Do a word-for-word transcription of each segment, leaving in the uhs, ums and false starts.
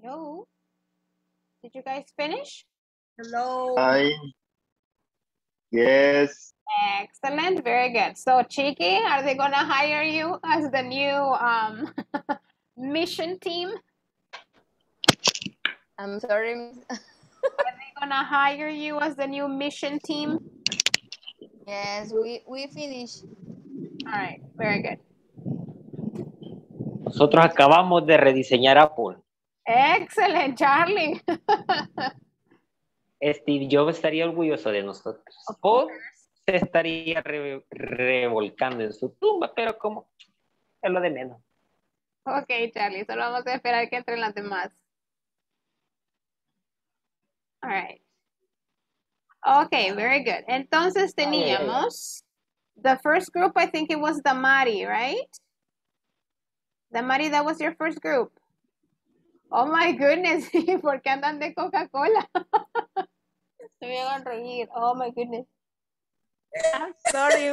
Hello. Did you guys finish? Hello. Hi. Yes. Excellent. Very good. So, Chiki, are they going to hire you as the new um, mission team? I'm sorry. Are they going to hire you as the new mission team? Yes, we, we finished. All right. Very good. Nosotros acabamos de rediseñar Apple. Excellent, Charlie. Steve Jobs estaría orgulloso de nosotros. O se estaría re revolcando en su tumba, pero como es lo de menos. Ok, Charlie, solo vamos a esperar que entren las demás. All right. Ok, very good. Entonces teníamos, the first group, I think it was Damari, right? Damari, that was your first group. Oh my goodness, ¿por qué andan de Coca-Cola? Se me van a reír. Oh my goodness. I'm sorry.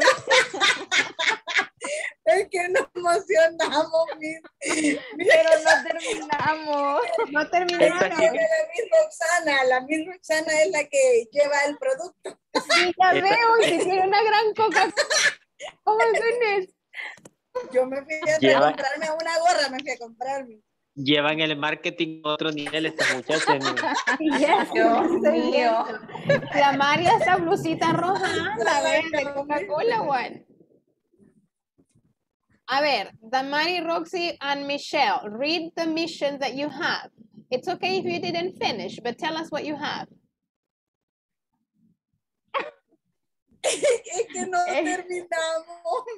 Es que nos emocionamos, mira. Pero no terminamos. No terminamos. Es la misma Roxana, la misma Roxana es la que lleva el producto. Sí, ya veo, y se tiene una gran Coca-Cola. Oh my goodness. Yo me fui a Lleva... comprarme una gorra, me fui a comprarme. Llevan el marketing a otro nivel estas muchachas. Yes, Dios mío. La María, esa blusita roja, anda, de Coca-Cola one. A ver, Damari, Roxy, and Michelle, read the mission that you have. It's okay if you didn't finish, but tell us what you have. Es que no terminamos,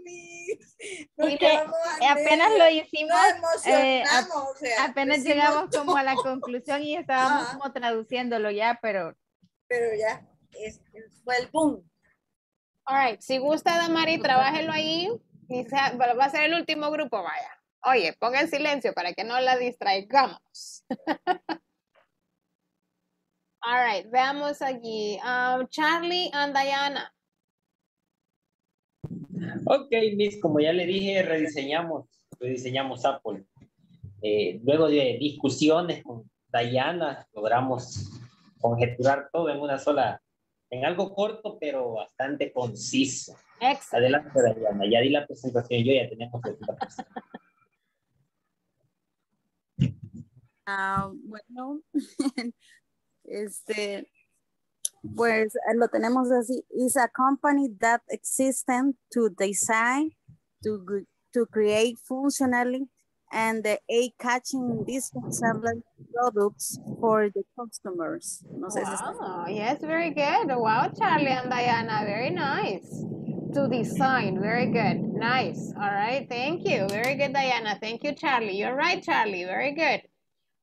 mis. Apenas lo hicimos, eh, a, o sea, apenas llegamos todo. Como a la conclusión y estábamos ah. como traduciéndolo ya, pero... Pero ya, es, fue el boom. All right, si gusta, Damari, trabájelo ahí. Quizá, va a ser el último grupo, vaya. Oye, pongan silencio para que no la distraigamos. All right, veamos allí. Um, Charlie and Diana. Ok, Miss, como ya le dije, rediseñamos, rediseñamos Apple. Eh, luego de discusiones con Diana, logramos conjeturar todo en una sola, en algo corto, pero bastante conciso. Excellent. Adelante, Diana, ya di la presentación, yo ya teníamos que uh, bueno, Este, pues lo tenemos así. It's a company that exists to design, to, to create functionally and the eye-catching disposable products for the customers. No sé wow, si yes, very good. Wow, Charlie and Diana, very nice. To design, very good. Nice. All right, thank you. Very good, Diana. Thank you, Charlie. You're right, Charlie. Very good.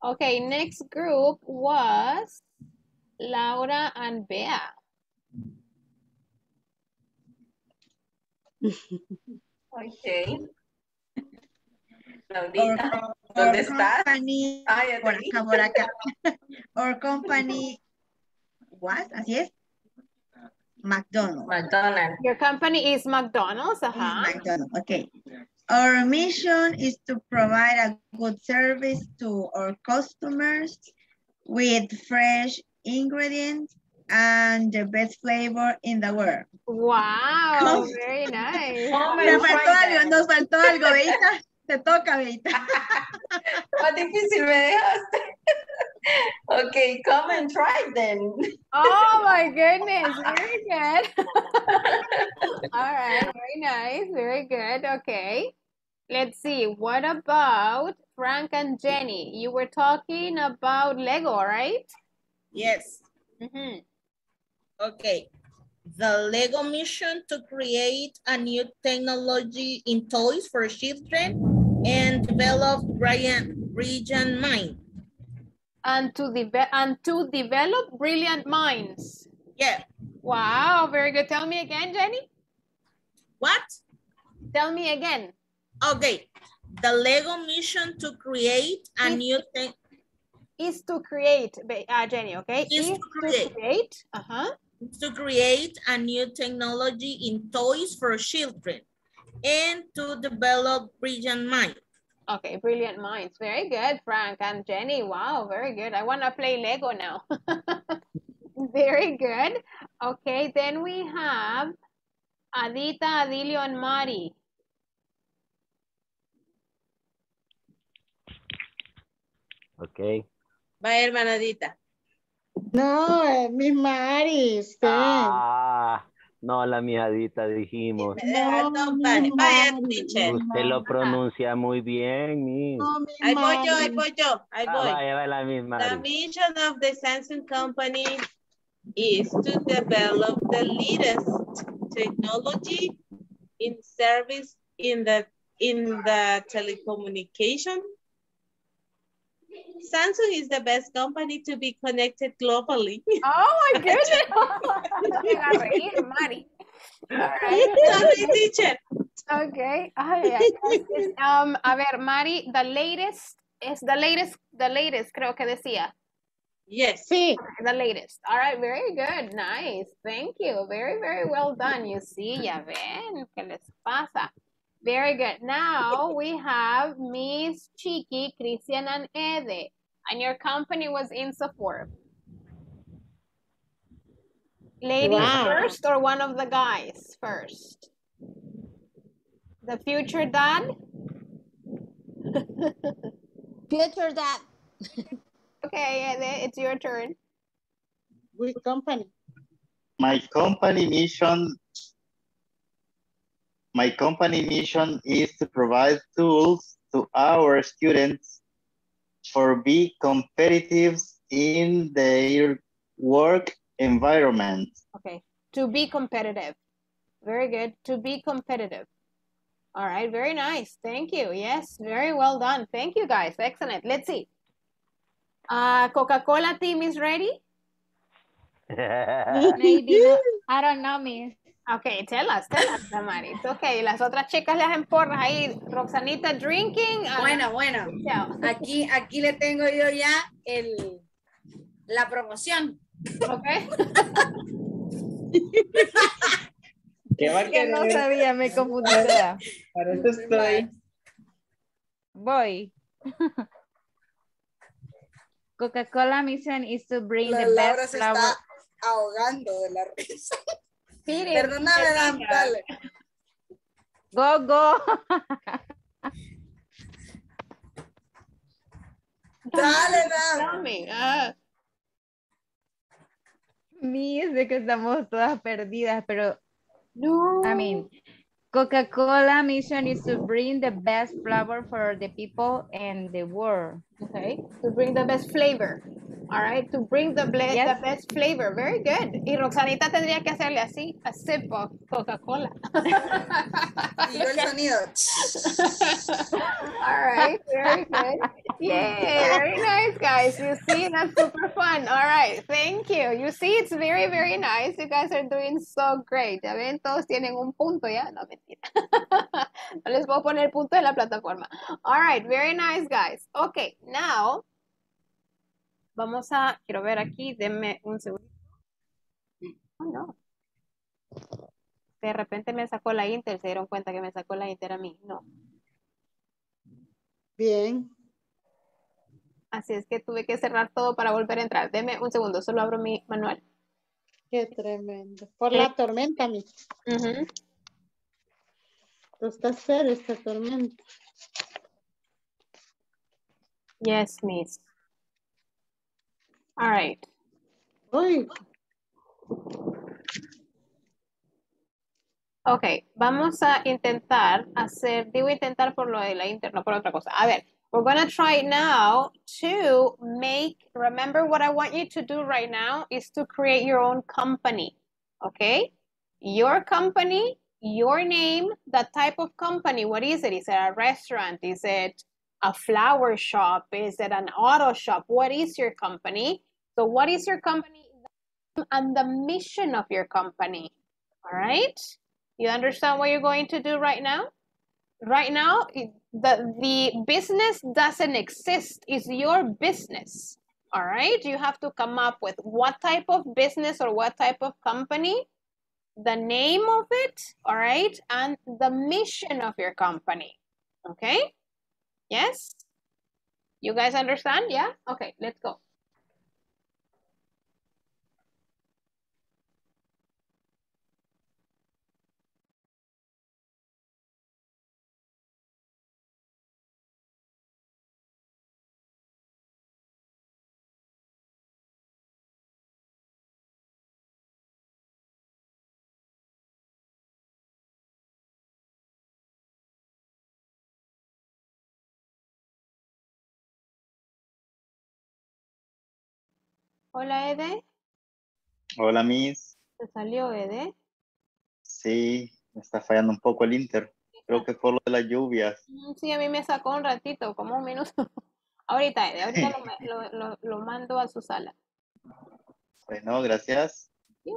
Okay, next group was Laura and Bea. Okay. Laurita, ¿dónde estás? Company, ah, ya por favor, acá. Our company what? Así es. McDonald's. McDonald's. Your company is McDonald's, ajá. Is McDonald's, okay. Our mission is to provide a good service to our customers with fresh ingredients and the best flavor in the world. Wow, very nice. Oh my nos, faltó algo, nos faltó algo, Beita. Te toca, Beita. Más difícil me dejaste. Okay, come and try then. Oh my goodness, very good. All right, very nice, very good, okay. Let's see, what about Frank and Jenny? You were talking about Lego, right? Yes. Mm-hmm. Okay, the Lego mission to create a new technology in toys for children and develop brilliant, brilliant minds. And to, and to develop brilliant minds. Yeah. Wow, very good. Tell me again, Jenny. What? Tell me again. Okay, the Lego mission to create a is, new thing is to create, uh, Jenny, okay? Is, is to create, to create, uh-huh. to create a new technology in toys for children and to develop brilliant minds. Okay, brilliant minds. Very good, Frank and Jenny. Wow, very good. I want to play Lego now. Very good. Okay, then we have Adita, Adilio, and Mari. Okay. Bye, hermanadita. No, mi Mari. Ah, no, la mijadita dijimos. No, no, mi Mari. Usted lo pronuncia muy bien. Mi. No, mi ahí voy yo, ahí voy yo. Ahí ah, voy. Vaya, la misma. The mission of the Samsung company is to develop the latest technology in service in the, in the telecommunication. Samsung is the best company to be connected globally. Oh my goodness! Okay. Oh, yeah. Um, a ver, Mari, the latest is the latest, the latest, creo que decía. Yes. Sí. The latest. All right, very good. Nice. Thank you. Very, very well done. You see, ya ven, ¿qué les pasa? Very good. Now we have Miss Chiqui, Cristian, and Ede. And your company was in support. Ladies wow. first or one of the guys first? The future dad? Future dad. Okay, Ede, it's your turn. Which company? My company mission... My company mission is to provide tools to our students for be competitive in their work environment. Okay, to be competitive. Very good, to be competitive. All right, very nice, thank you. Yes, very well done. Thank you guys, excellent. Let's see. Uh, Coca-Cola team is ready? Maybe not. I don't know, miss. Okay, tell us, tell us, Damari. It's okay. Las otras chicas las emporras ahí. Roxanita, drinking. Uh... Bueno, bueno. Aquí, aquí le tengo yo ya el, la promoción. Okay. ¿Qué va a querer? No sabía, me confundí. Para eso estoy. Voy. Coca-Cola mission is to bring la the Laura best se flower. Está ahogando de la risa. Perdóname, Dan, dale. Go, go. Dale, Dan. Mis, de que estamos todas perdidas, pero... No. I mean, Coca-Cola mission is to bring the best flavor for the people and the world. Okay, to bring the best flavor. All right, to bring the, yes. the best flavor. Very good. Y Roxanita tendría que hacerle así, a sip of Coca-Cola. Y el sonido. All right, very good. Yeah, very nice, guys. You see, that's super fun. All right, thank you. You see, it's very, very nice. You guys are doing so great. Ya ven, todos tienen un punto ya. No, mentira. No les voy a poner punto en la plataforma. All right, very nice, guys. Okay, now... Vamos a, quiero ver aquí, denme un segundo. Oh, no. De repente me sacó la Inter, se dieron cuenta que me sacó la Inter a mí, no. Bien. Así es que tuve que cerrar todo para volver a entrar. Denme un segundo, solo abro mi manual. Qué tremendo. Por ¿Eh? la tormenta, mi. Uh-huh. Está cero esta tormenta. Yes, miss. All right. Ok, vamos a intentar hacer, digo intentar por lo de la interna, por otra cosa. A ver, we're going to try now to make, remember what I want you to do right now is to create your own company. Ok, your company, your name, the type of company, what is it? Is it a restaurant? Is it a flower shop? Is it an auto shop? What is your company? So what is your company and the mission of your company? All right? You understand what you're going to do right now? Right now, the, the business doesn't exist. It's your business. All right? You have to come up with what type of business or what type of company, the name of it, all right? And the mission of your company, okay? Yes? You guys understand? Yeah? Okay, let's go. Hola, Ede. Hola, Miss. ¿Te salió, Ede? Sí, me está fallando un poco el Inter. Creo que fue lo de las lluvias. Sí, a mí me sacó un ratito, como un minuto. Ahorita, Ede, ahorita lo, lo, lo, lo mando a su sala. Bueno, gracias. Sí.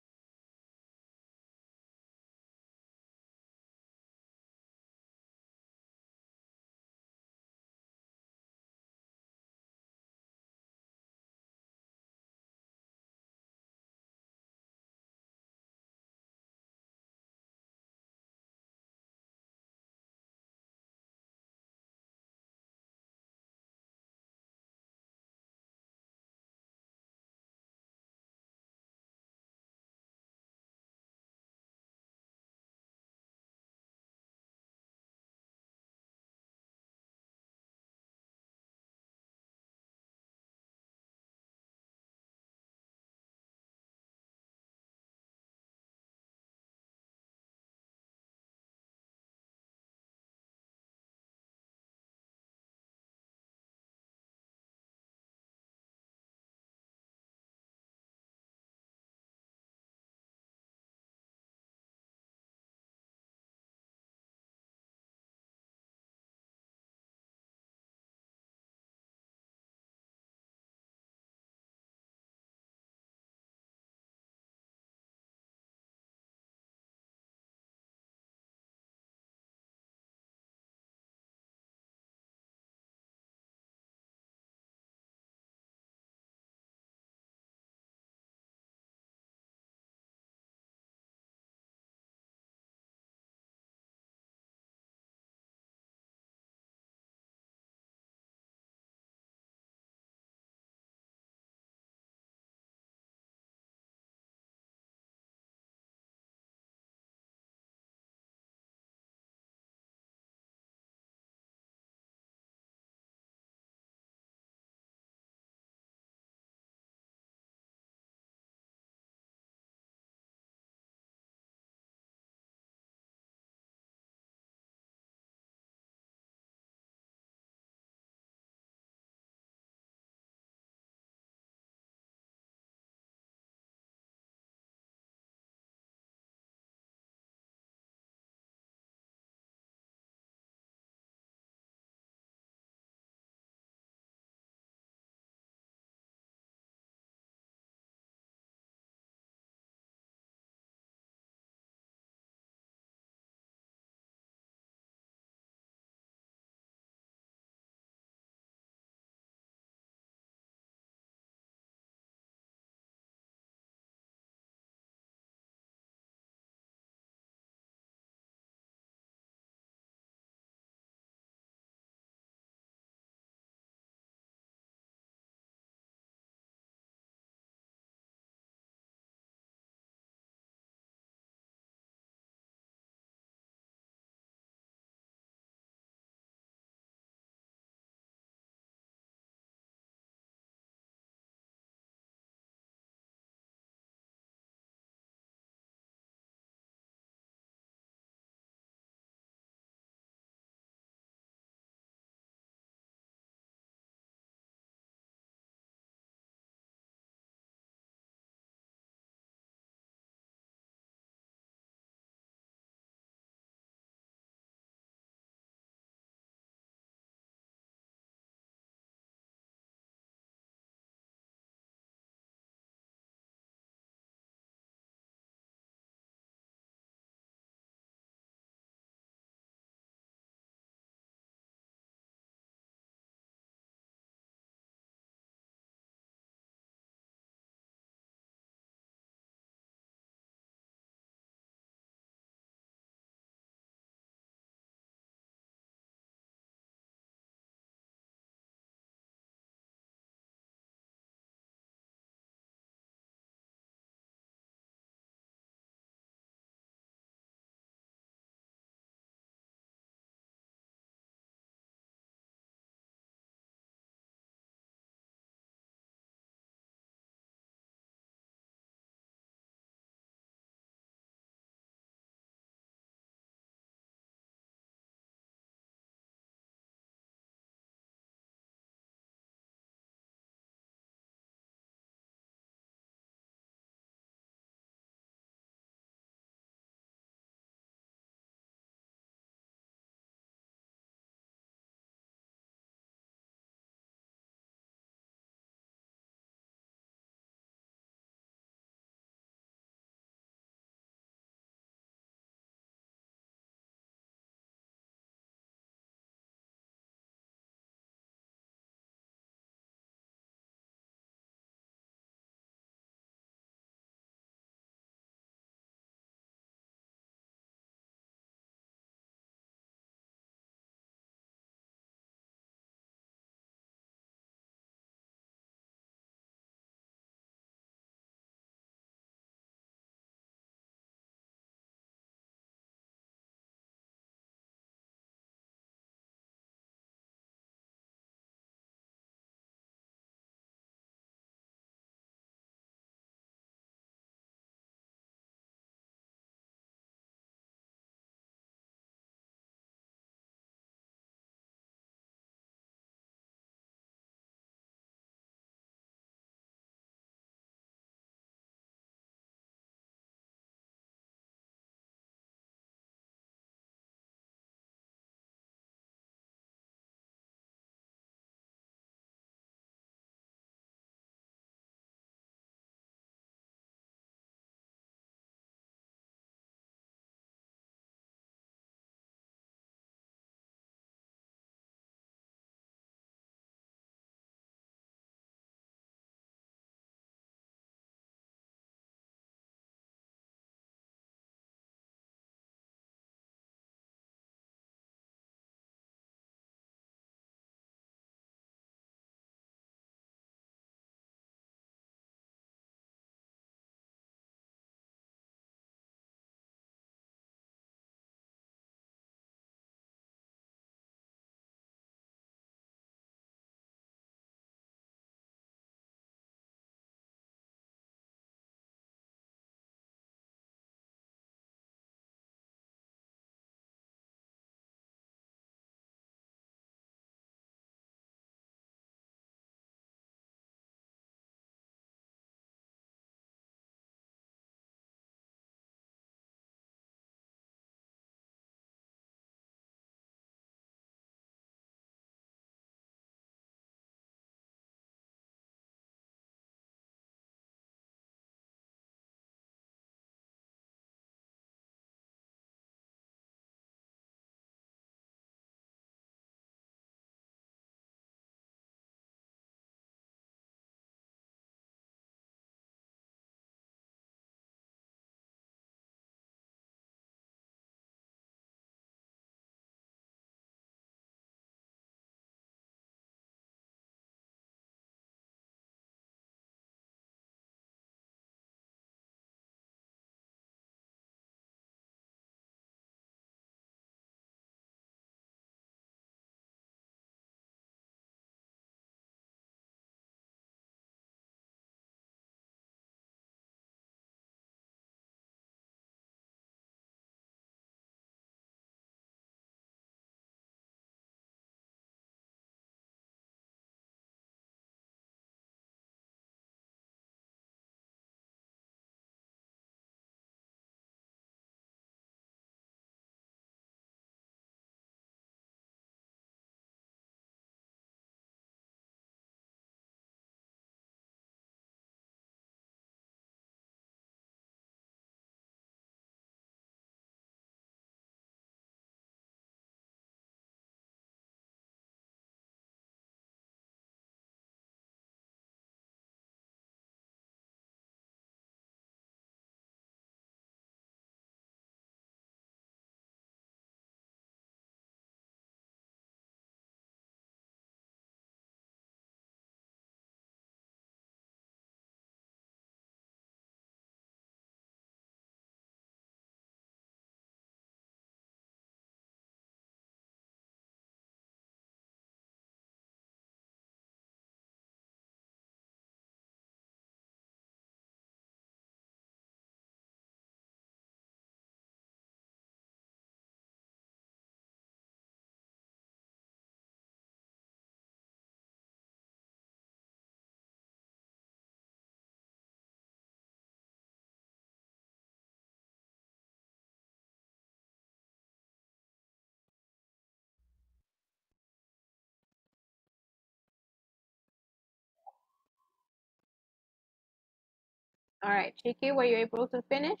All right, Chiki, were you able to finish?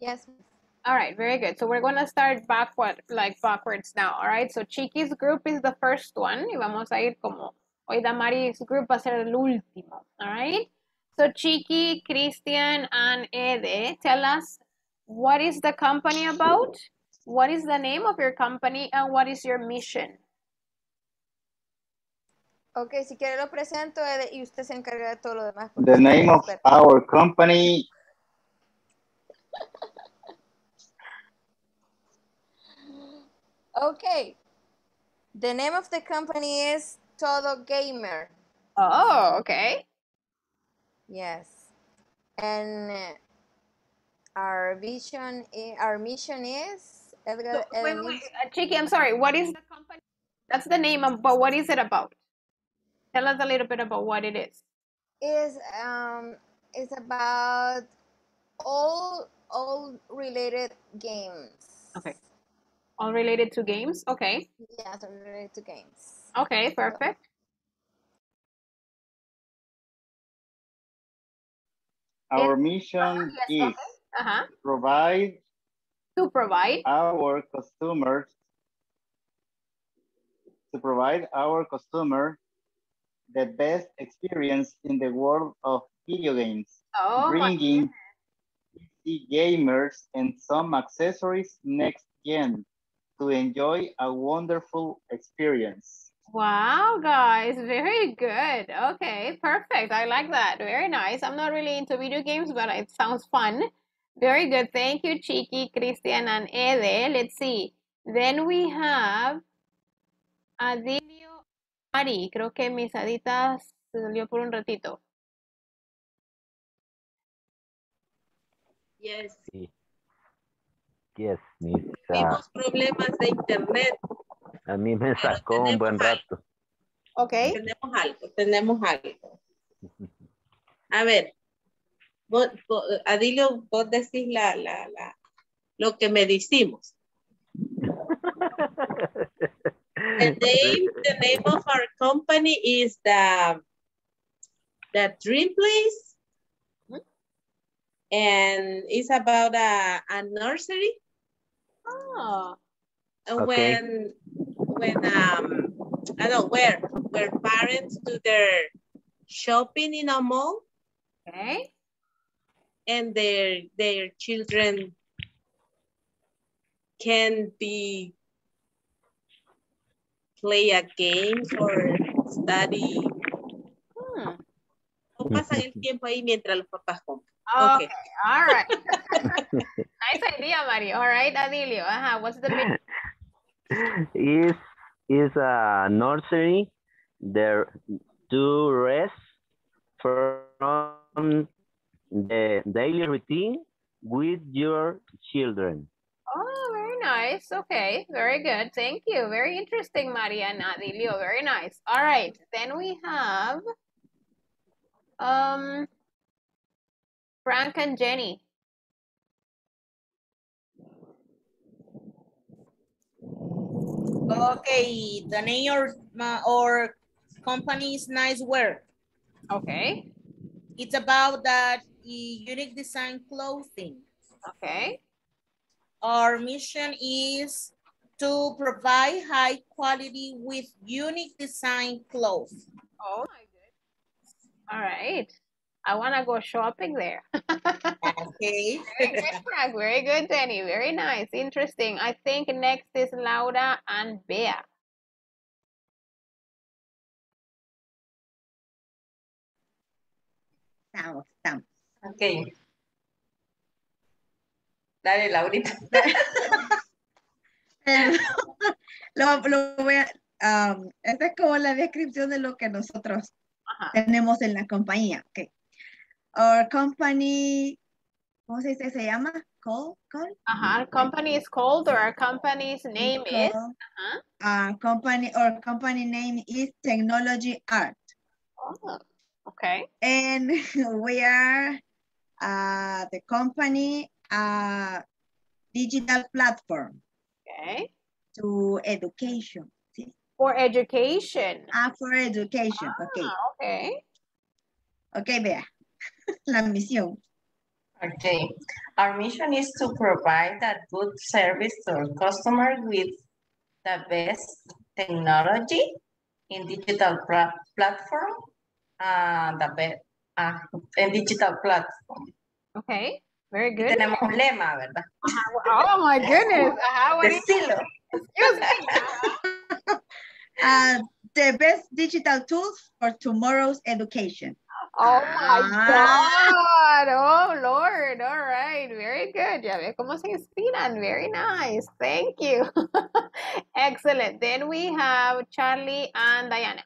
Yes. All right, very good. So we're going to start backward, like backwards now, all right? So Chiqui's group is the first one. Y vamos a ir como hoy Damari's group va a ser el último, all right? So Chiki, Christian, and Ede, tell us, what is the company about? What is the name of your company? And what is your mission? Okay, si quiere lo presento, Ede, y usted se encarga de todo lo demás. The name of our company... Okay, the name of the company is Todo Gamer. Oh, okay. Yes, and our vision, our mission is Edgar. So, wait, wait, Chiki, I'm sorry. What is the company? That's the name, of, but what is it about? Tell us a little bit about what it is. Is um, it's about all all related games. Okay. All related to games, okay. Yeah, all related to games. Okay, perfect. Our it's, mission uh, yes, is okay. uh-huh. provide to provide our customers to provide our customer the best experience in the world of video games, oh, bringing P C gamers and some accessories next gen to enjoy a wonderful experience. Wow, guys, very good. Okay, perfect. I like that. Very nice. I'm not really into video games, but it sounds fun. Very good. Thank you, Chiki, Christian, and Ede. Let's see. Then we have Adilio Mari. Creo que mis aditas se salió por un ratito. Yes. Yes, mis, tuvimos uh, problemas de internet. A mí me sacó un buen rato. Algo. Ok. Tenemos algo, tenemos algo. A ver, vos, vos, Adilio, vos decís la, la, la, lo que me decimos. The name, the name of our company is the, the Dream Place. And it's about a, a nursery. Oh. And okay. when when um I don't know where where parents do their shopping in a mall. Okay. And their their children can be play a game or study. Hmm. No pasan el tiempo ahí mientras los papás compran. Okay. Okay, all right. Nice idea, Mari. All right, Adilio. Uh-huh. What's the big is is a nursery there to rest from the daily routine with your children. Oh, very nice. Okay, very good. Thank you. Very interesting, Mari and Adilio. Very nice. All right. Then we have um. Frank and Jenny. Okay, the name of our company is Nice Wear. Okay. It's about that unique design clothing. Okay. Our mission is to provide high quality with unique design clothes. Oh my goodness. All right. I want to go shopping there. Okay. Very good, Frank. Very good, Jenny. Very nice. Interesting. I think next is Laura and Bea. Estamos, estamos. Okay. Dale, Laurita. lo, lo voy a, um, esta es como la descripción de lo que nosotros uh-huh. tenemos en la compañía. Okay. Our company, ¿cómo se dice? ¿Se llama? Call? Call? Uh-huh. Our company is called, or our company's name uh-huh. is? Uh-huh. Our company, our company name is Technology Art. Oh, okay. And we are uh, the company, uh, digital platform. Okay. To education. See? For education. Ah, for education, ah, okay. Okay. Okay, Bea. la misión. Okay. Our mission is to provide a good service to our customers with the best technology in digital plat platform uh, the be uh, en digital platform. Okay, very good. Tenemos un lema, ¿verdad? Oh my goodness. How are you? Excuse me. Uh, the best digital tools for tomorrow's education. Oh my ah. God. Oh Lord. All right. Very good. Ya ve cómo se inspiran. Very nice. Thank you. Excellent. Then we have Charlie and Diana.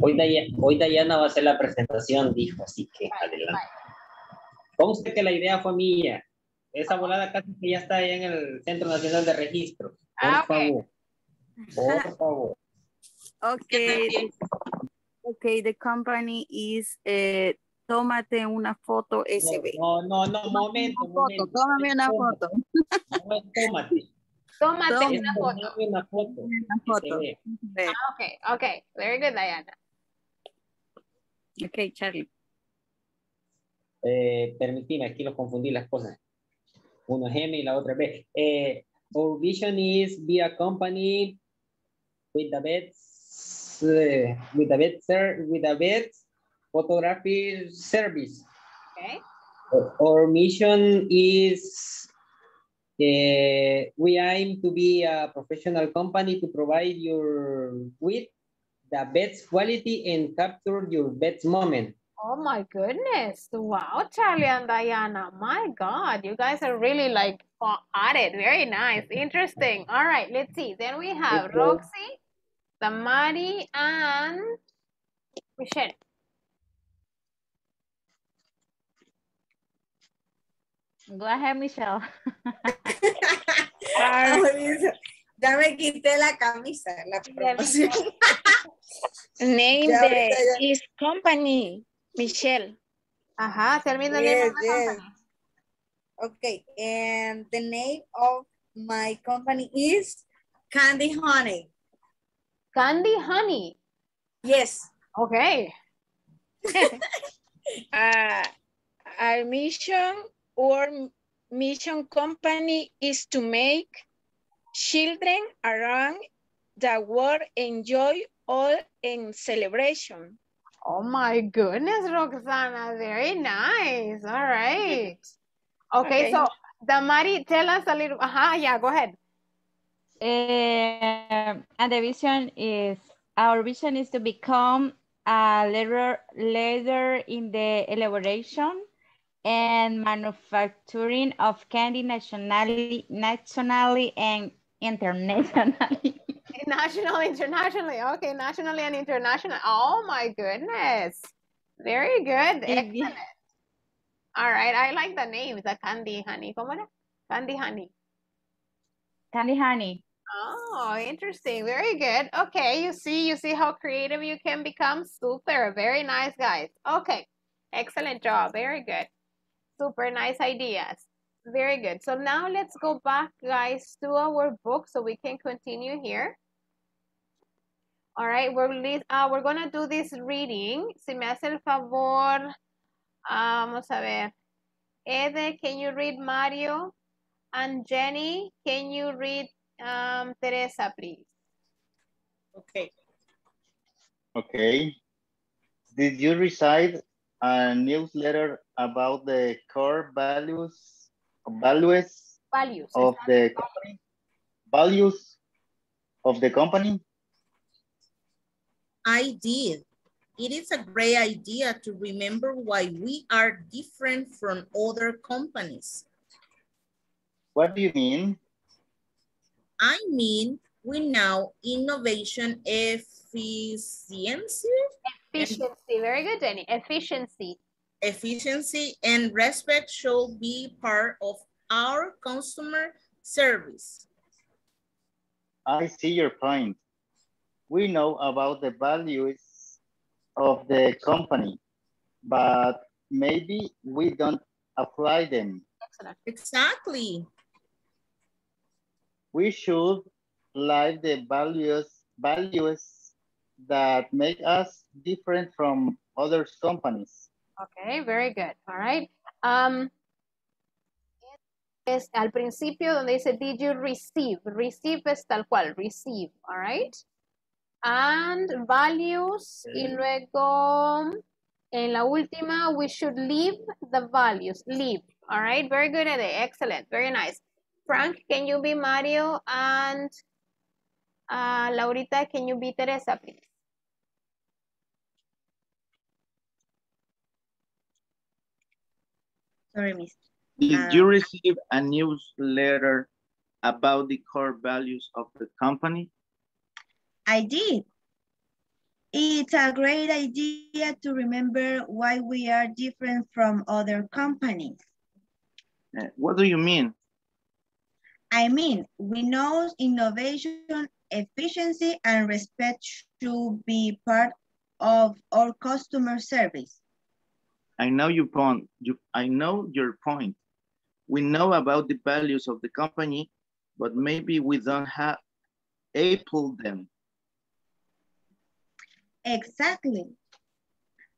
Hoy Diana, hoy Diana va a hacer la presentación, dijo, así que bye, adelante. Vamos a ver que la idea fue mía. Esa volada casi que ya está ahí en el Centro Nacional de Registro. Por ah, okay. favor. Por favor. Okay, okay. The company is eh, Tómate una foto S B. No, no, no, momento, momento. Tómame una foto. Tómate. Tómate una foto. Tómate una foto. Una foto. Ah, okay, okay. Very good, Diana. Okay, Charlie. Eh, permitime, aquí los confundí las cosas. Uno es M y la otra B. Eh, our vision is be a company with the best, uh, with the best, with the best photography service. Okay. Our, our mission is uh, we aim to be a professional company to provide you with the best quality and capture your best moment. Oh my goodness. Wow, Charlie and Diana. My God, you guys are really like at it. Very nice. Interesting. All right, let's see. Then we have okay. Roxy, Damari, and Michelle. Go ahead, Michelle. Ya me quité la camisa. La promoción. Name the, his company. Michelle. Ajá, tell me the yes, name of the yes. company. Okay, and the name of my company is Candy Honey. Candy Honey? Yes. Okay. uh, our mission or mission company is to make children around the world enjoy all in celebration. Oh my goodness, Roxana, very nice. All right. Okay, okay. So Damari, tell us a little. Aha, uh-huh, yeah, go ahead. Uh, and the vision is, our vision is to become a leader, leader in the elaboration and manufacturing of candy nationally, nationally and internationally. Nationally, internationally. Okay, nationally and international. Oh my goodness. Very good. Excellent. All right, I like the name, the Candy Honey. ¿Cómo era? Candy Honey. Candy Honey. Oh, interesting. Very good. Okay, you see, you see how creative you can become. Super. Very nice, guys. Okay. Excellent job. Very good. Super nice ideas. Very good. So now let's go back, guys, to our book so we can continue here. All right, we're, uh, we're going to do this reading. Si me hace el favor, vamos a ver. Ede, can you read Mario? And Jenny, can you read um, Teresa, please? Okay. Okay. Did you receive a newsletter about the core values, values, values of the company? Values of the company? I did. It is a great idea to remember why we are different from other companies. What do you mean? I mean, we know innovation, efficiency. Efficiency, very good, Jenny. Efficiency. Efficiency and respect should be part of our customer service. I see your point. We know about the values of the company, but maybe we don't apply them. Exactly. We should live the values values that make us different from other companies. Okay, very good. All right. Um, es al principio donde dice, did you receive? Receive es tal cual, receive. All right. And values, okay. Y luego en la última, we should leave the values, leave. All right, very good, Ade. Excellent, very nice. Frank, can you be Mario? And uh, Laurita, can you be Teresa, please? Sorry, miss. Did uh, you receive a newsletter about the core values of the company? I did. It's a great idea to remember why we are different from other companies. Uh, what do you mean? I mean, we know innovation, efficiency, and respect should be part of our customer service. I know your point. You, I know your point. We know about the values of the company, but maybe we don't have applied them. Exactly.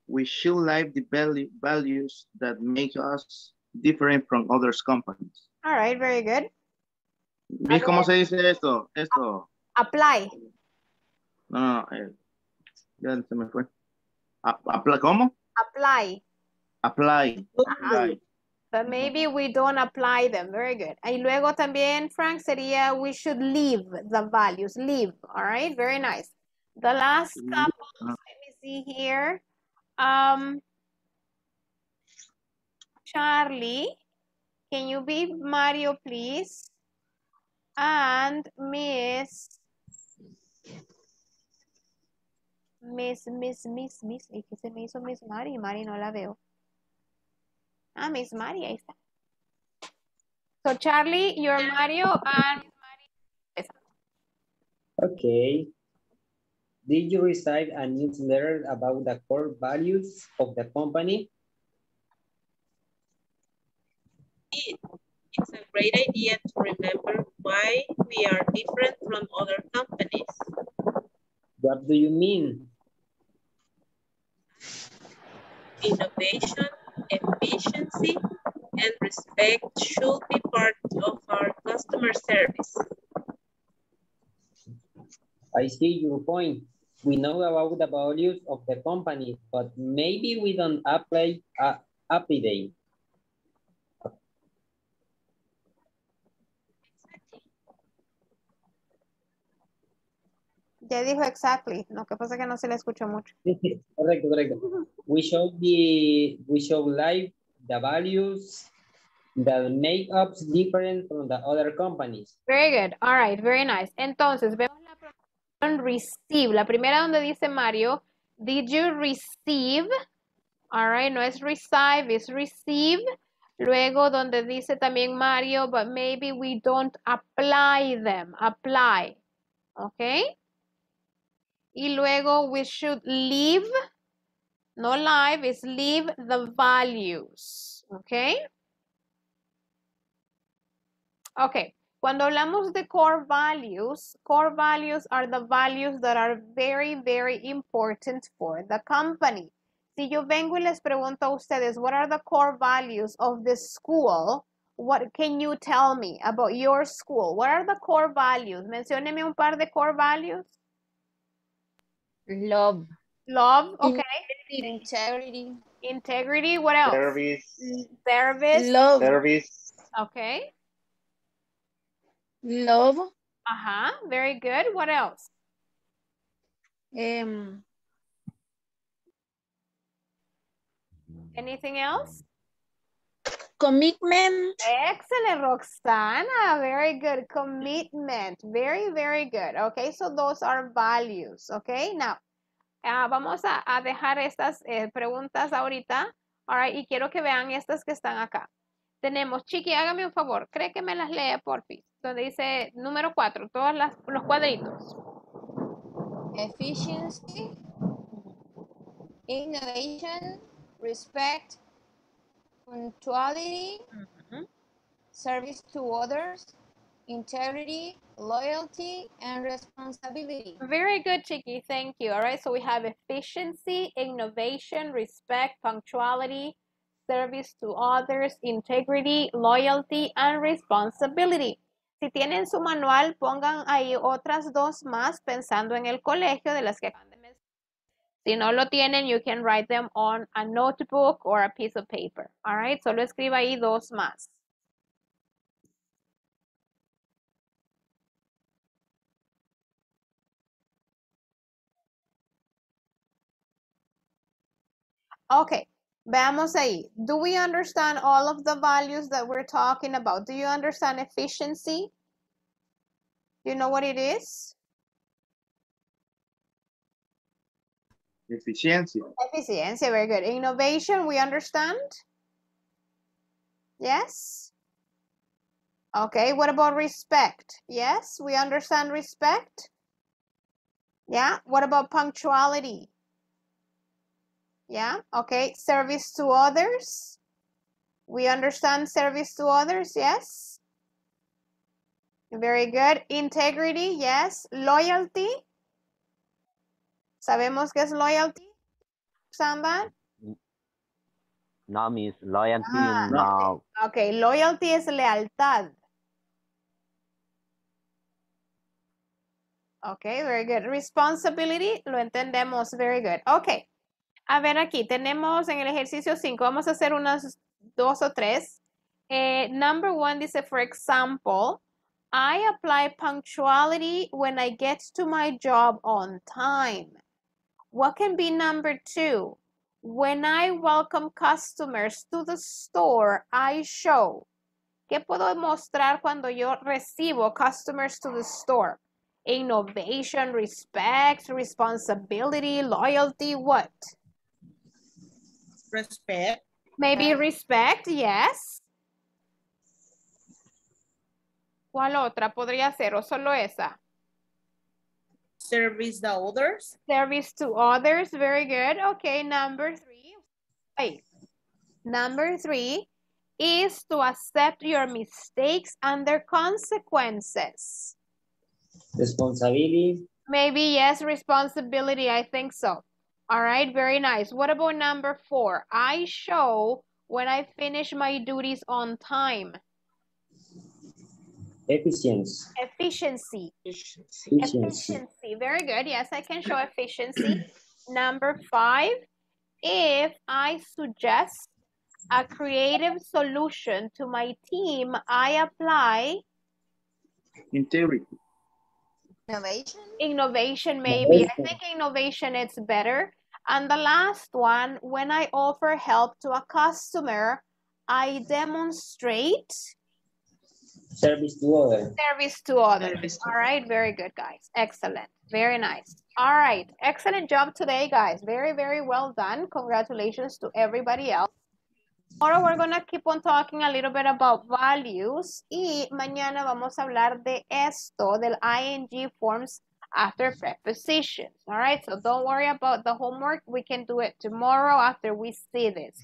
We should live the value, values that make us different from other companies. All right, very good. ¿Ves cómo se dice esto? Esto. Apply. No, eh, ya se me fue. A, apl ¿Cómo? Apply. Apply. Apply. But maybe we don't apply them. Very good. Y luego también, Frank, sería we should leave the values. Leave. All right, very nice. The last couple, let me see here. Um, Charlie, can you be Mario, please? And Miss, Miss, Miss, Miss, Miss, es que se me hizo Miss Mari, Mari no la veo. Ah, Miss Mari, ahí está. So Charlie, you're Mario and Miss Mari. Okay. Did you receive a newsletter about the core values of the company? It, it's a great idea to remember why we are different from other companies. What do you mean? Innovation, efficiency, and respect should be part of our customer service. I see your point. We know about the values of the company, but maybe we don't apply uh, happy day. Ya dijo exactly. Lo que pasa es que no se le escuchó mucho. Correcto, correcto. We show the we show live the values that make us different from the other companies. Very good. All right. Very nice. Entonces vemos la receive, la primera donde dice Mario, did you receive, all right, no es receive, es receive, luego donde dice también Mario, but maybe we don't apply them, apply, ok, y luego we should leave, no live, es leave the values, ok, ok. Cuando hablamos de core values, core values are the values that are very, very important for the company. Si yo vengo y les pregunto a ustedes, what are the core values of this school? What can you tell me about your school? What are the core values? Mencióneme un par de core values. Love. Love, okay. Integrity. Integrity, what else? Service. Service. Love. Service. Okay. Love. Uh-huh. Very good. What else? Um. Anything else? Commitment. Excellent, Roxana. Very good. Commitment. Very, very good. Okay, so those are values. Okay, now, uh, vamos a, a dejar estas eh, preguntas ahorita. All right, y quiero que vean estas que están acá. Tenemos, Chiqui, hágame un favor. Cree que me las lea, porfis. Donde dice número cuatro, todos las, los cuadritos. Efficiency, innovation, respect, punctuality, uh-huh. Service to others, integrity, loyalty, and responsibility. Very good, Chiqui. Thank you. All right, so we have efficiency, innovation, respect, punctuality, service to others, integrity, loyalty, and responsibility. Si tienen su manual, pongan ahí otras dos más pensando en el colegio de las que acaban de mencionar. Si no lo tienen, you can write them on a notebook or a piece of paper. All right, solo escriba ahí dos más. Okay, veamos ahí. Do we understand all of the values that we're talking about? Do you understand efficiency? You know what it is? Eficiencia. Eficiencia, very good. Innovation, we understand? Yes? Okay, what about respect? Yes, we understand respect? Yeah, what about punctuality? Yeah, okay. Service to others. We understand service to others, yes. Very good. Integrity, yes. Loyalty. ¿Sabemos qué es loyalty? Samba? No, Miss. Loyalty, ah, no. Okay. Okay, loyalty es lealtad. Okay, very good. Responsibility, lo entendemos. Very good. Okay. A ver, aquí tenemos en el ejercicio cinco, vamos a hacer unas dos o tres. Eh, number one dice, for example, I apply punctuality when I get to my job on time. What can be number two? When I welcome customers to the store, I show. ¿Qué puedo mostrar cuando yo recibo customers to the store? Innovation, respect, responsibility, loyalty, what? Respect. Maybe respect, yes. ¿Cuál otra podría ser o solo esa? Service to others. Service to others, very good. Okay, number three. Wait. Number three is to accept your mistakes and their consequences. Responsibility. Maybe, yes, responsibility, I think so. All right, very nice. What about number four? I show when I finish my duties on time. Efficiency. Efficiency. Efficiency. Efficiency. Very good. Yes, I can show efficiency. Number five, if I suggest a creative solution to my team, I apply integrity. Innovation? Innovation, maybe. Innovation. I think innovation is better. And the last one, when I offer help to a customer, I demonstrate service to others. Service to others. Service All right, very good, guys. Excellent. Very nice. All right, excellent job today, guys. Very, very well done. Congratulations to everybody else. Tomorrow we're going to keep on talking a little bit about values y mañana vamos a hablar de esto, del I N G forms after prepositions. All right, so don't worry about the homework. We can do it tomorrow after we see this.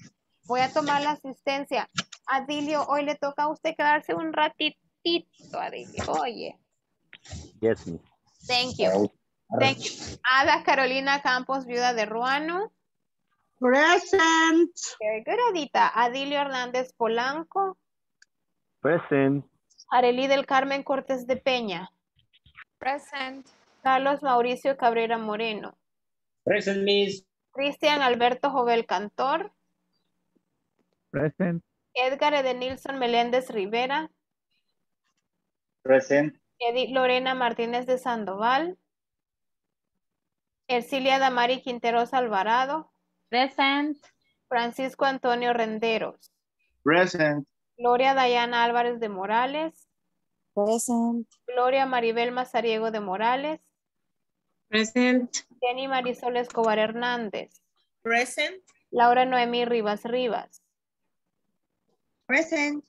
Voy a tomar la asistencia. Adilio, hoy le toca a usted quedarse un ratitito, Adilio. Oye. Yes, ma'am. Thank you. Thank you. Ada Carolina Campos Viuda de Ruano. Present. Very good, Adita. Adilio Hernández Polanco. Present. Arelí del Carmen Cortés de Peña. Present. Carlos Mauricio Cabrera Moreno. Present, Miss. Cristian Alberto Jovel Cantor. Present. Edgar Edenilson Meléndez Rivera. Present. Edith Lorena Martínez de Sandoval. Ercilia Damari Quinteros Alvarado. Present. Francisco Antonio Renderos. Present. Gloria Dayana Álvarez de Morales. Present. Gloria Maribel Mazariego de Morales. Present. Jenny Marisol Escobar Hernández. Present. Laura Noemí Rivas Rivas. Present.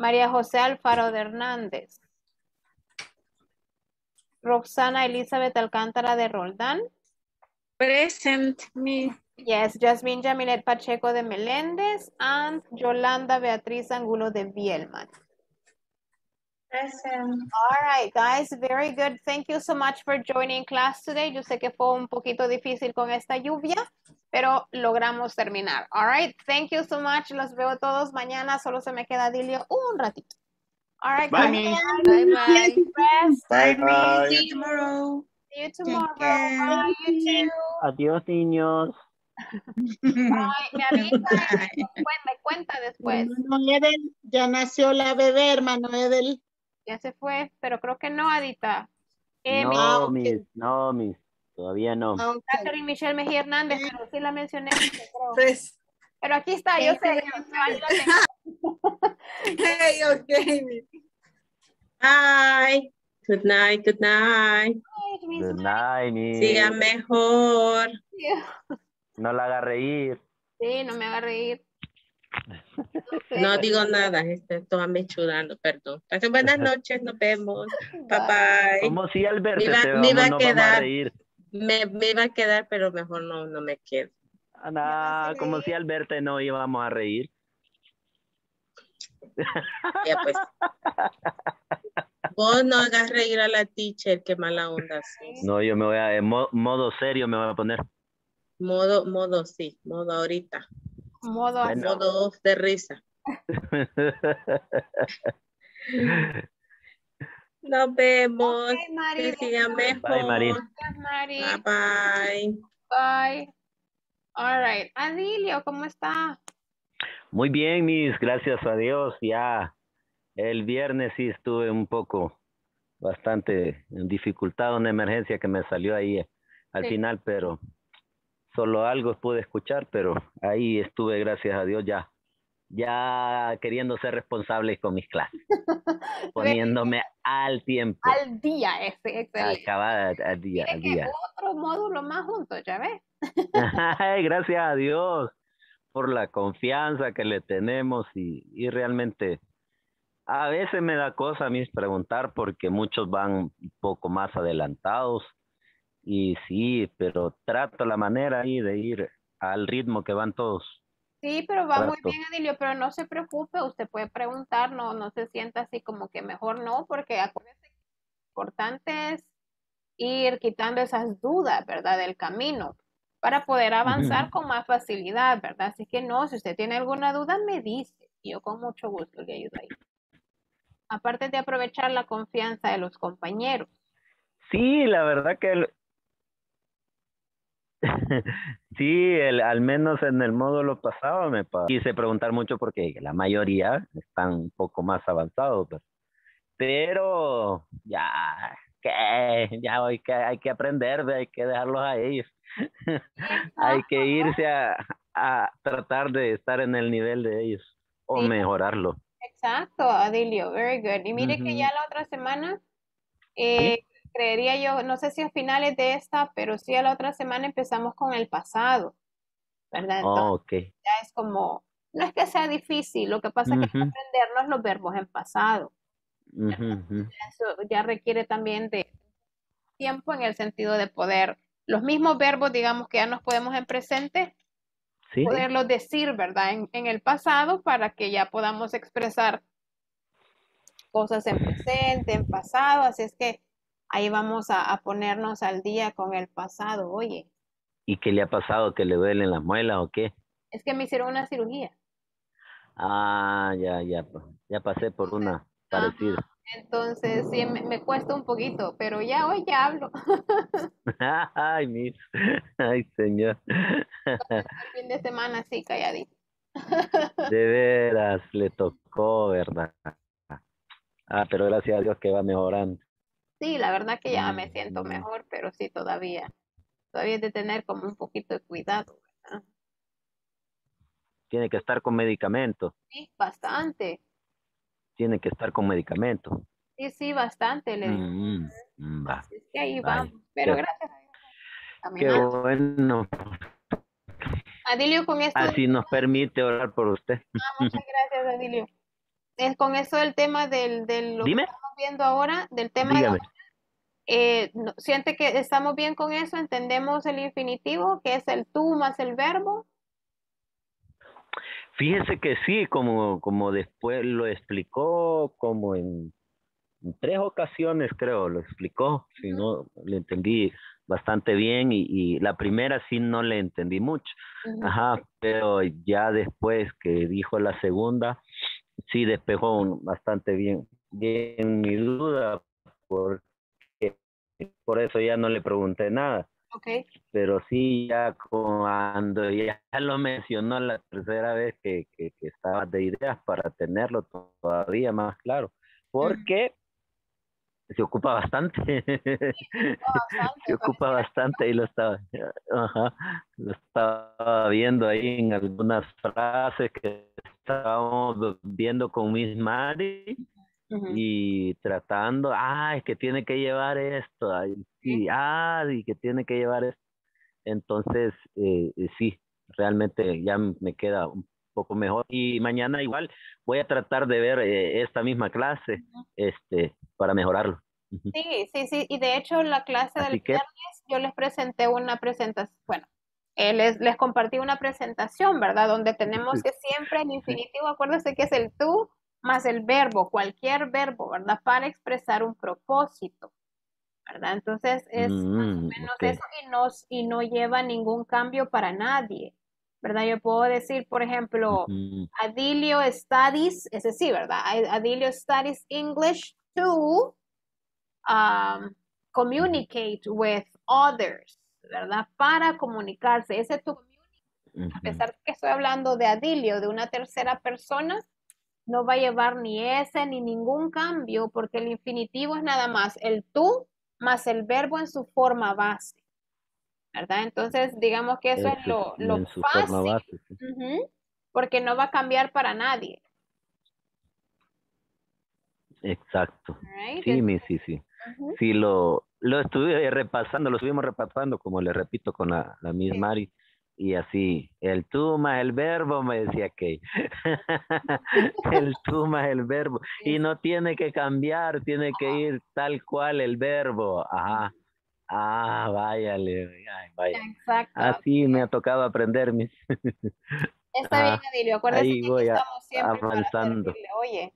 María José Alfaro de Hernández. Roxana Elizabeth Alcantara de Roldan. Present, me. Yes, Jasmine Yamilet Pacheco de Melendez and Yolanda Beatriz Angulo de Bielman. Present. All right, guys, very good. Thank you so much for joining class today. Yo sé que fue un poquito difícil con esta lluvia, pero logramos terminar. All right, thank you so much. Los veo todos mañana. Solo se me queda Adilio un ratito. All right, bye. Bye bye. Bye bye. Bye bye. See you tomorrow. See you tomorrow. Bye. You too. Adiós, niños. Ay, me avisa, me cuenta después. No, Edel, ya nació la bebé, hermano Edel. Ya se fue, pero creo que no, Adita. Eh, no, mi... mis, no, mis, todavía no. Okay. Catherine Michelle Mejía Hernández, pero sí la mencioné. Pero, pues, pero aquí está, yo sé. Hey, okay. Bye. Good night, good night. Good night, mis. Sigan mejor. Yeah. No la haga reír. Sí, no me haga reír. No digo nada, estoy mechudando, perdón. Buenas noches, nos vemos. Bye, bye. Como si al verte me iba, te vamos, me iba a no quedar, a reír. Me, me iba a quedar, pero mejor no, no me quedo. Ana, como si al verte no íbamos a reír. Ya pues. Vos no hagas reír a la teacher, qué mala onda. ¿Sí? No, yo me voy a, en modo, modo serio me voy a poner. Modo, modo, sí, modo ahorita. Modo, bueno. Modo de risa. Nos vemos. Okay, Mari. Sí, bye, Mari. Bye, bye. Bye. All right. Adilio, ¿cómo está? Muy bien, mis, gracias a Dios. Ya el viernes sí estuve un poco, bastante en dificultad, una emergencia que me salió ahí al sí. final, pero... Solo algo pude escuchar, pero ahí estuve, gracias a Dios, ya, ya queriendo ser responsable con mis clases, poniéndome al tiempo. Al día, ese, excelente. Acabada, al día, al día. Otro módulo más juntos, ya ves. Ay, gracias a Dios por la confianza que le tenemos y, y realmente a veces me da cosa a mí preguntar porque muchos van un poco más adelantados. Y sí, pero trato la manera ahí de ir al ritmo que van todos. Sí, pero va trato. Muy bien, Adilio, pero no se preocupe, usted puede preguntar, no, no se sienta así como que mejor no, porque acuérdese que lo importante es ir quitando esas dudas, ¿verdad?, del camino, para poder avanzar uh-huh. con más facilidad, ¿verdad? Así que no, si usted tiene alguna duda, me dice, yo con mucho gusto le ayudo ahí. Aparte de aprovechar la confianza de los compañeros. Sí, la verdad que... El... Sí, el, al menos en el módulo pasado me pasó. Quise preguntar mucho porque la mayoría están un poco más avanzados, pero, pero ya, que, ya hay que, hay que aprender, hay que dejarlos a ellos. Hay que irse a, a tratar de estar en el nivel de ellos o sí. mejorarlo. Exacto, Adilio, very good. Y mire uh-huh. que ya la otra semana... Eh, ¿Sí? Creería yo, no sé si a finales de esta, pero sí a la otra semana empezamos con el pasado, ¿verdad? Entonces, oh, okay. Ya es como, no es que sea difícil, lo que pasa uh-huh. es que aprendernos los verbos en pasado. Uh-huh. Eso ya requiere también de tiempo en el sentido de poder, los mismos verbos, digamos, que ya nos podemos en presente, ¿sí? poderlos decir, ¿verdad? En, en el pasado para que ya podamos expresar cosas en presente, en pasado, así es que ahí vamos a, a ponernos al día con el pasado, oye. ¿Y qué le ha pasado? ¿Que le duelen las muelas o qué? Es que me hicieron una cirugía. Ah, ya, ya. Ya pasé por una parecida. Ajá. Entonces, sí, me, me cuesta un poquito, pero ya hoy ya hablo. Ay, mis. Ay, señor. Entonces, el fin de semana sí, calladito. De veras, le tocó, ¿verdad? Ah, pero gracias a Dios que va mejorando. Sí, la verdad que ya me siento mejor, pero sí todavía, todavía es de tener como un poquito de cuidado, ¿verdad? Tiene que estar con medicamento. Sí, bastante. Tiene que estar con medicamento. Sí, sí, bastante. Le digo. Mm, va. Así que ahí vamos, pero qué, gracias a Dios. Qué bueno. Adilio, con esto. Así nos permite orar por usted. Ah, muchas gracias, Adilio. Es con eso el tema del, del lo Dime. Que estamos viendo ahora, del tema Dígame. De... Eh, no, ¿siente que estamos bien con eso? ¿Entendemos el infinitivo, que es el tú más el verbo? Fíjese que sí, como, como después lo explicó, como en en tres ocasiones, creo, lo explicó, si no le entendí bastante bien, y, y la primera sí no le entendí mucho, ajá, pero ya después que dijo la segunda, sí despejó bastante bien, bien mi duda, porque por eso ya no le pregunté nada. Okay. Pero sí, ya cuando ya lo mencionó la tercera vez que, que, que estaba de ideas para tenerlo todavía más claro, porque uh-huh. se ocupa bastante, sí, se ocupa bastante, se ocupa bastante y lo estaba, ajá, lo estaba viendo ahí en algunas frases que estábamos viendo con Miss Mari. Uh-huh. Y tratando, ah, es que tiene que llevar esto, ay, sí, ah, y que tiene que llevar esto. Entonces, eh, sí, realmente ya me queda un poco mejor. Y mañana igual voy a tratar de ver eh, esta misma clase uh-huh. este, para mejorarlo. Sí, sí, sí. Y de hecho, la clase Así del que... viernes yo les presenté una presentación, bueno, eh, les, les compartí una presentación, ¿verdad? Donde tenemos que siempre el infinitivo, acuérdense que es el tú, más el verbo, cualquier verbo, ¿verdad? Para expresar un propósito, ¿verdad? Entonces es mm, más o menos okay. eso y no, y no lleva ningún cambio para nadie, ¿verdad? Yo puedo decir, por ejemplo, mm. Adilio studies, ese sí, ¿verdad? Adilio studies English to um, communicate with others, ¿verdad? Para comunicarse. Ese tu communicate, a pesar que estoy hablando de Adilio, de una tercera persona, no va a llevar ni ese ni ningún cambio porque el infinitivo es nada más el tú más el verbo en su forma base, ¿verdad? Entonces digamos que eso es, es lo, lo fácil base, sí. uh-huh, porque no va a cambiar para nadie. Exacto. Right. Sí, mi, sí, sí. Uh-huh. Sí, lo, lo estuve repasando, lo estuvimos repasando, como le repito, con la, la Miss sí. Mari. Y así, el tú más el verbo, me decía que el tú más el verbo. Y no tiene que cambiar, tiene que ir tal cual el verbo. Ajá. Ah, váyale. Ay, vaya. Exacto. Así me ha tocado aprender. Mis... Está bien, Adilio. Acuérdate ahí que aquí estamos siempre avanzando. Para Oye.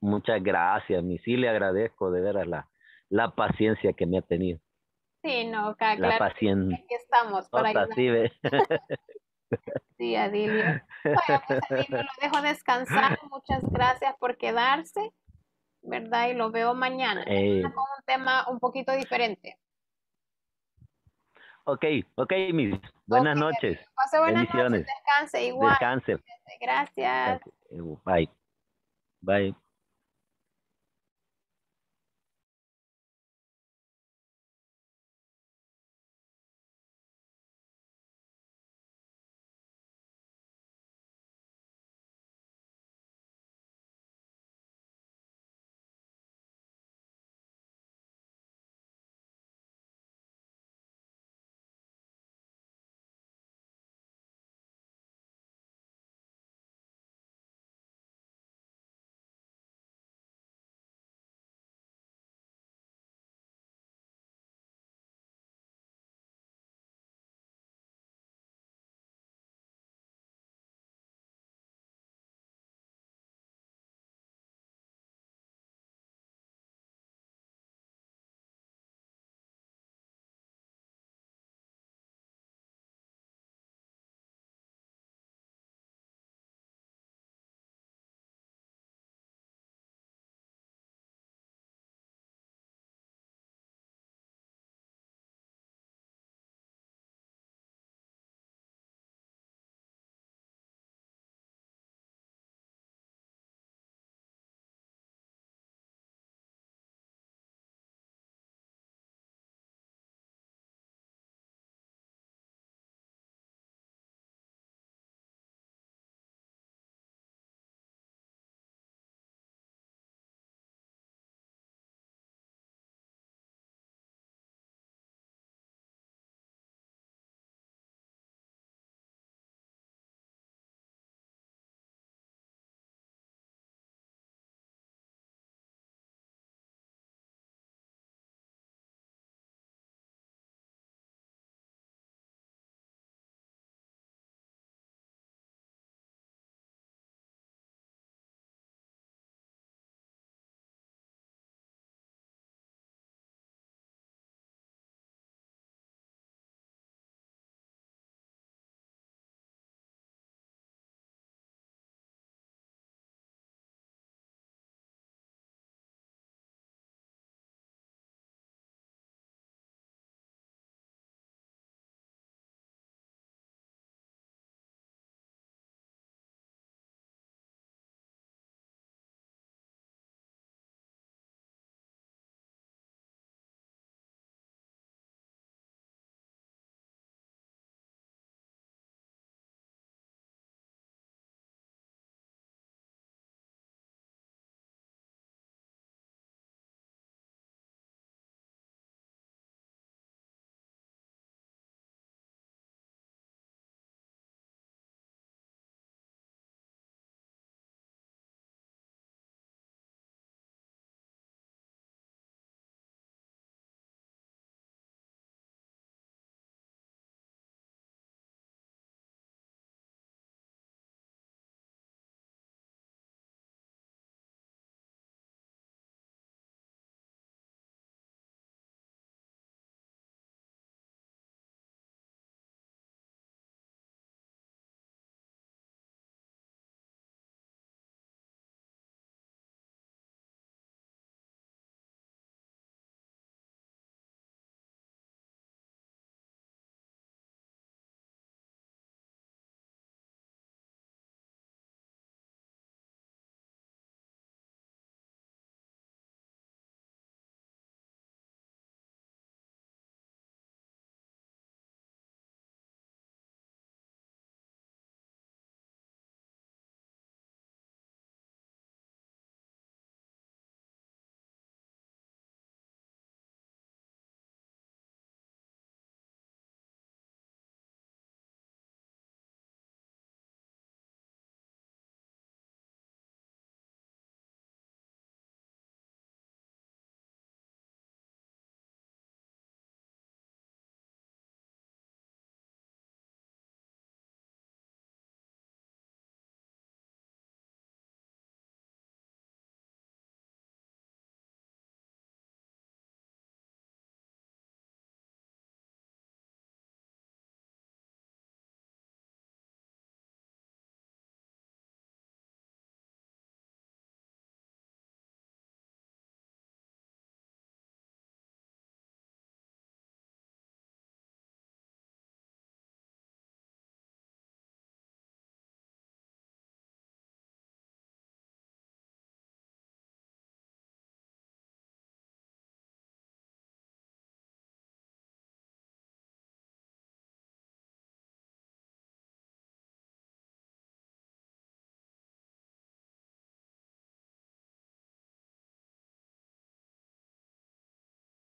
Muchas gracias, mi sí le agradezco de veras la, la paciencia que me ha tenido. Sí, no, claro, la paciente. Aquí estamos para Ota, sí, ve. Sí, Adilio. Bueno, pues Adilio, lo dejo descansar. Muchas gracias por quedarse, ¿verdad? Y lo veo mañana. Eh. Con un tema un poquito diferente. Ok, ok, mis. Buenas okay, noches. Adilio. Pase buenas noches. Descanse igual. Descanse. Gracias. Bye. Bye.